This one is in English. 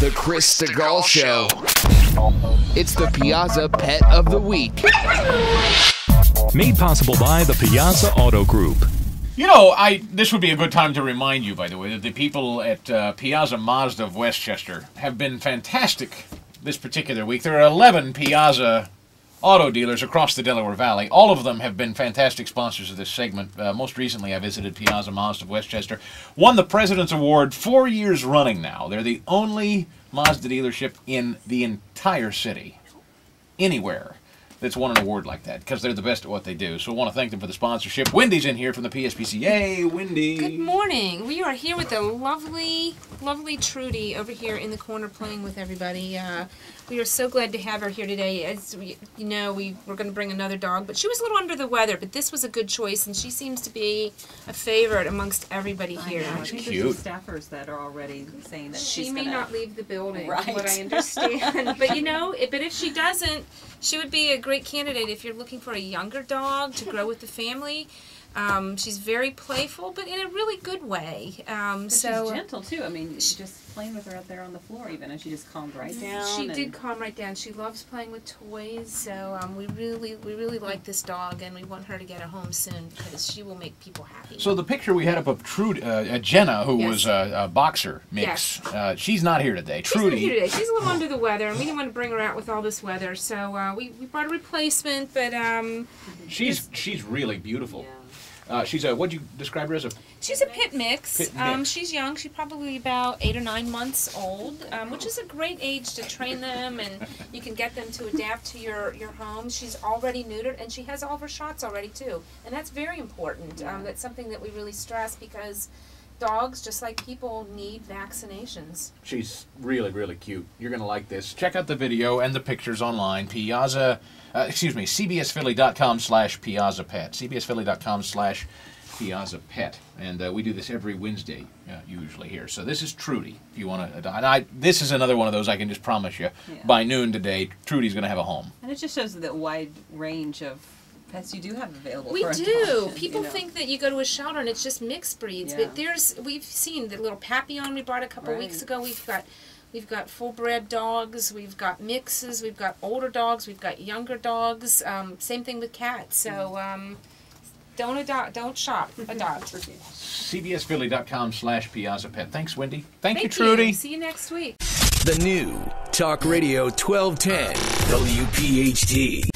The Chris DeGall Show. It's the Piazza Pet of the Week. Made possible by the Piazza Auto Group. You know, this would be a good time to remind you, by the way, that the people at Piazza Mazda of Westchester have been fantastic this particular week. There are 11 Piazza auto dealers across the Delaware Valley. All of them have been fantastic sponsors of this segment. Most recently, I visited Piazza Mazda of Westchester. Won the President's Award 4 years running now. They're the only Mazda dealership in the entire city, anywhere, that's won an award like that, because they're the best at what they do. So I want to thank them for the sponsorship. Wendy's in here from the PSPCA. Wendy. Good morning. We are here with the lovely, lovely Trudy over here in the corner playing with everybody. We are so glad to have her here today. As you know, we were going to bring another dog, but she was a little under the weather, but this was a good choice, and she seems to be a favorite amongst everybody here. I know. I think there's some staffers that are already saying that she may not leave the building, right. What I understand. But you know, but if she doesn't, she would be a great candidate if you're looking for a younger dog to grow with the family. She's very playful, but in a really good way. She's gentle too. I mean, just playing with her out there on the floor, even, and she just calmed right down. She did calm right down. She loves playing with toys, so we really like this dog, and we want her to get a home soon because she will make people happy. So the picture we had up of Trudy, Jenna, who yes. was a boxer mix, yes. She's not here today. Trudy, she's not here today. She's a little under the weather, and we didn't want to bring her out with all this weather, so we brought a replacement. But she's really beautiful. Yeah. She's a, what'd you describe her as? She's a pit mix. She's young. She's probably about 8 or 9 months old, which is a great age to train them, and you can get them to adapt to your home. She's already neutered, and she has all of her shots already, too. And that's very important. That's something that we really stress because dogs, just like people, need vaccinations. She's really, really cute. You're going to like this. Check out the video and the pictures online. Piazza... cbsphilly.com/piazzapet. cbsphilly.com/piazzapet. And we do this every Wednesday, usually here. So this is Trudy, if you want to adopt. This is another one of those I can just promise you. Yeah. By noon today, Trudy's going to have a home. And it just shows that wide range of pets you do have available. We do. People think that you go to a shelter and it's just mixed breeds. Yeah. But we've seen the little Papillon we bought a couple weeks ago. We've got full-bred dogs, we've got mixes, we've got older dogs, we've got younger dogs. Same thing with cats. So don't shop, adopt. cbsphilly.com/piazzapet. Thanks, Wendy. Thank you, Trudy. See you next week. The new Talk Radio 1210 WPHT.